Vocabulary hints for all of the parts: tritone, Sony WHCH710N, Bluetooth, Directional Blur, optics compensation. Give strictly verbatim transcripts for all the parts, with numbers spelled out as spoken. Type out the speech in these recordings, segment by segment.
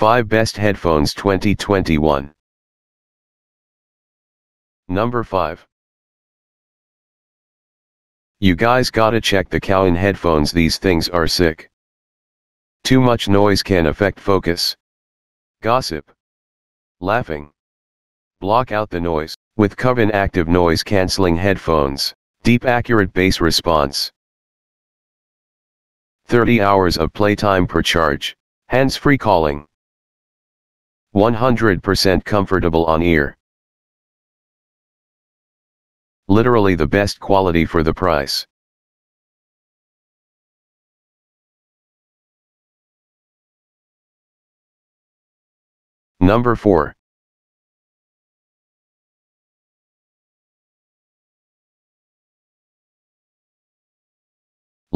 five Best Headphones twenty twenty-one. Number five. You guys gotta check the Sony headphones, these things are sick. Too much noise can affect focus. Gossip, laughing, block out the noise. With Sony active noise cancelling headphones, deep accurate bass response. thirty hours of playtime per charge, hands-free calling. one hundred percent comfortable on ear. Literally the best quality for the price. Number four.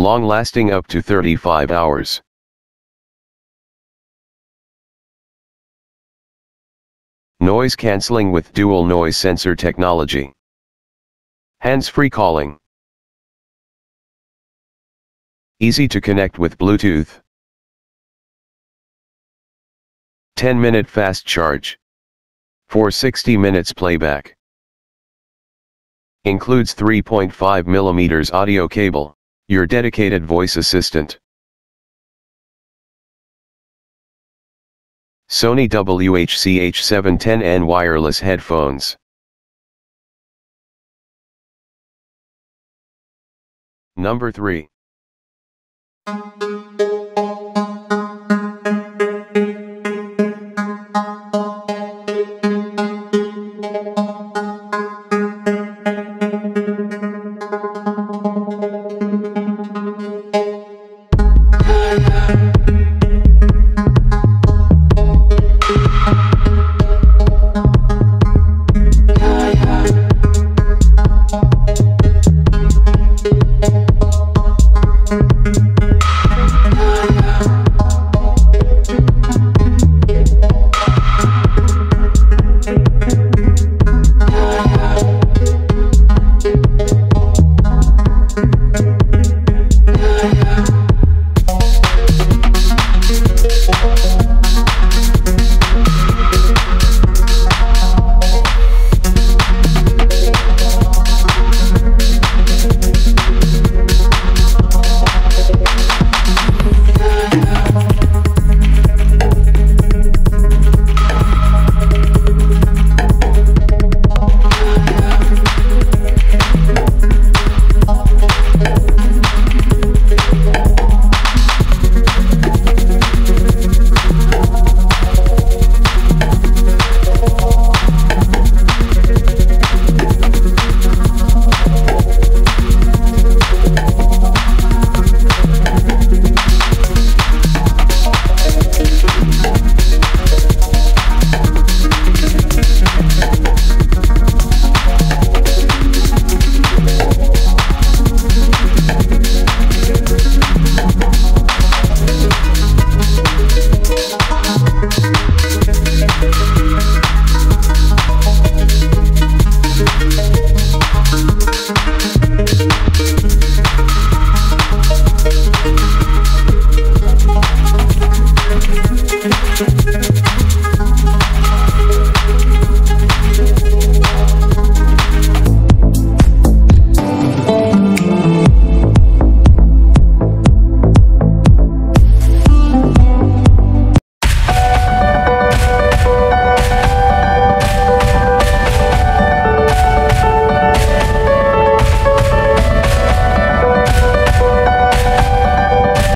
Long lasting up to thirty-five hours. Noise cancelling with dual noise sensor technology. Hands-free calling. Easy to connect with Bluetooth. ten minute fast charge. For sixty minutes playback. Includes three point five millimeter audio cable, your dedicated voice assistant. Sony W H C H seven ten N wireless headphones. Number three.